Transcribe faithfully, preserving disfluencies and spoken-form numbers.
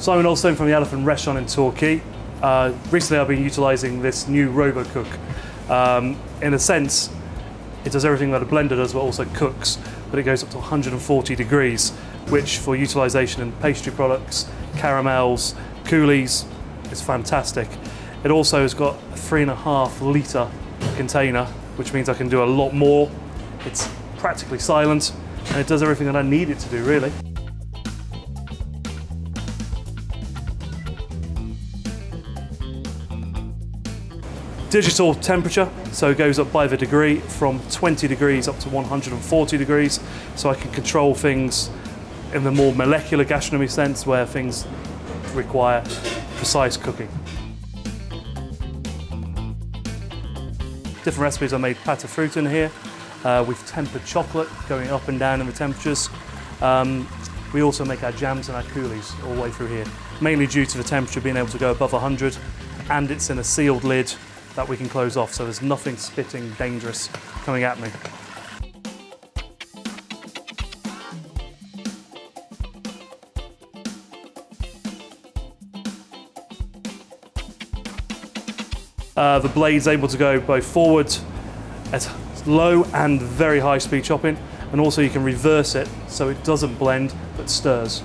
Simon Hulstone from the Elephant Restaurant in Torquay. Uh, recently I've been utilising this new Robocook. Um, in a sense, it does everything that a blender does, but also cooks, but it goes up to one hundred forty degrees, which for utilisation in pastry products, caramels, coulis, is fantastic. It also has got a three and a half litre container, which means I can do a lot more. It's practically silent, and it does everything that I need it to do, really. Digital temperature, so it goes up by the degree from twenty degrees up to one hundred forty degrees, so I can control things in the more molecular gastronomy sense where things require precise cooking. Different recipes. I made pâte à fruit in here uh, with tempered chocolate going up and down in the temperatures. Um, we also make our jams and our coulis all the way through here, mainly due to the temperature being able to go above one hundred, and it's in a sealed lid that we can close off, so there's nothing spitting dangerous coming at me. Uh, the blade's able to go both forward at low and very high speed chopping, and also you can reverse it so it doesn't blend but stirs.